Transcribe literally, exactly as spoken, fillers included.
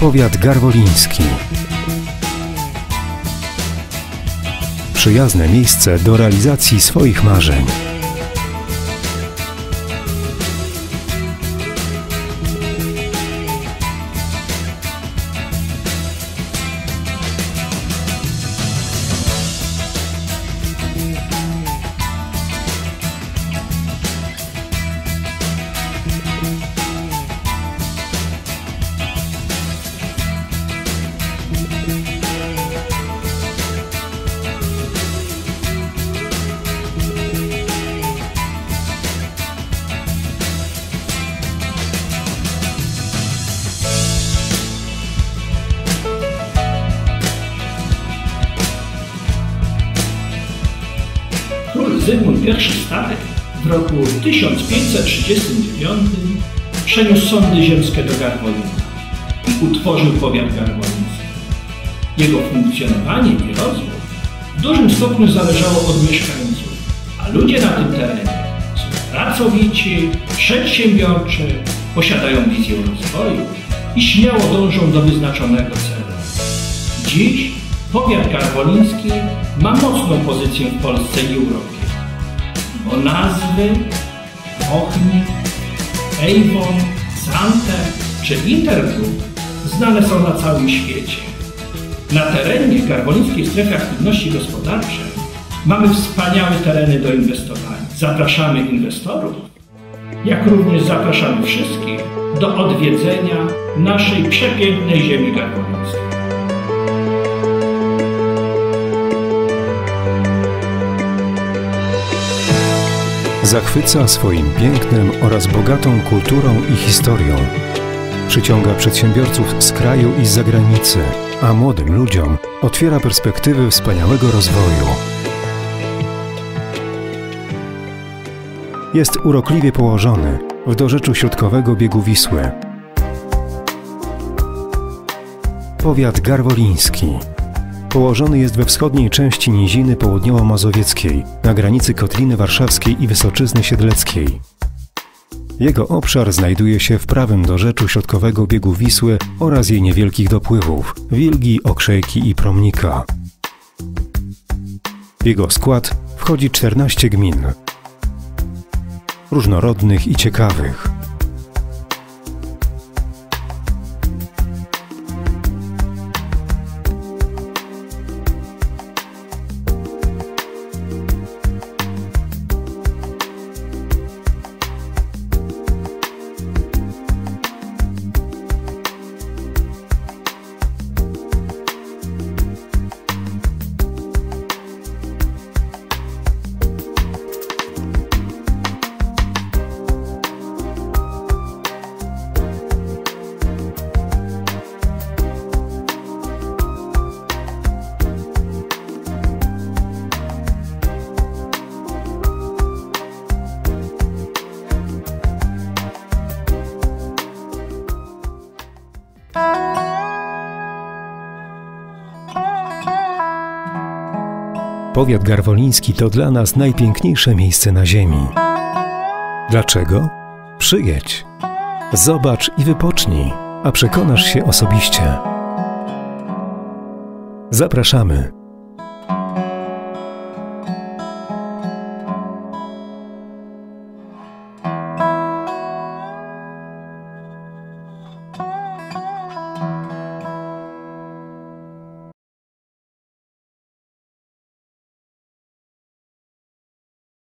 Powiat Garwoliński. Przyjazne miejsce do realizacji swoich marzeń. Zygmunt Pierwszy Stary w roku tysiąc pięćset trzydziestym dziewiątym przeniósł sądy ziemskie do Garwolina i utworzył powiat garwoliński. Jego funkcjonowanie i rozwój w dużym stopniu zależało od mieszkańców, a ludzie na tym terenie są pracowici, przedsiębiorczy, posiadają wizję rozwoju i śmiało dążą do wyznaczonego celu. Dziś powiat garwoliński ma mocną pozycję w Polsce i Europie. O nazwy, ochni, iPhone, Sante czy Intergroup znane są na całym świecie. Na terenie w garwolińskiej strefie aktywności gospodarczej mamy wspaniałe tereny do inwestowania. Zapraszamy inwestorów, jak również zapraszamy wszystkich do odwiedzenia naszej przepięknej ziemi garwolińskiej. Zachwyca swoim pięknem oraz bogatą kulturą i historią. Przyciąga przedsiębiorców z kraju i z zagranicy, a młodym ludziom otwiera perspektywy wspaniałego rozwoju. Jest urokliwie położony w dorzeczu środkowego biegu Wisły. Powiat garwoliński. Położony jest we wschodniej części Niziny Południowo-Mazowieckiej, na granicy Kotliny Warszawskiej i Wysoczyzny Siedleckiej. Jego obszar znajduje się w prawym dorzeczu środkowego biegu Wisły oraz jej niewielkich dopływów – Wilgi, Okrzejki i Promnika. W jego skład wchodzi czternaście gmin, różnorodnych i ciekawych. Powiat garwoliński to dla nas najpiękniejsze miejsce na ziemi. Dlaczego? Przyjedź, zobacz i wypocznij, a przekonasz się osobiście. Zapraszamy!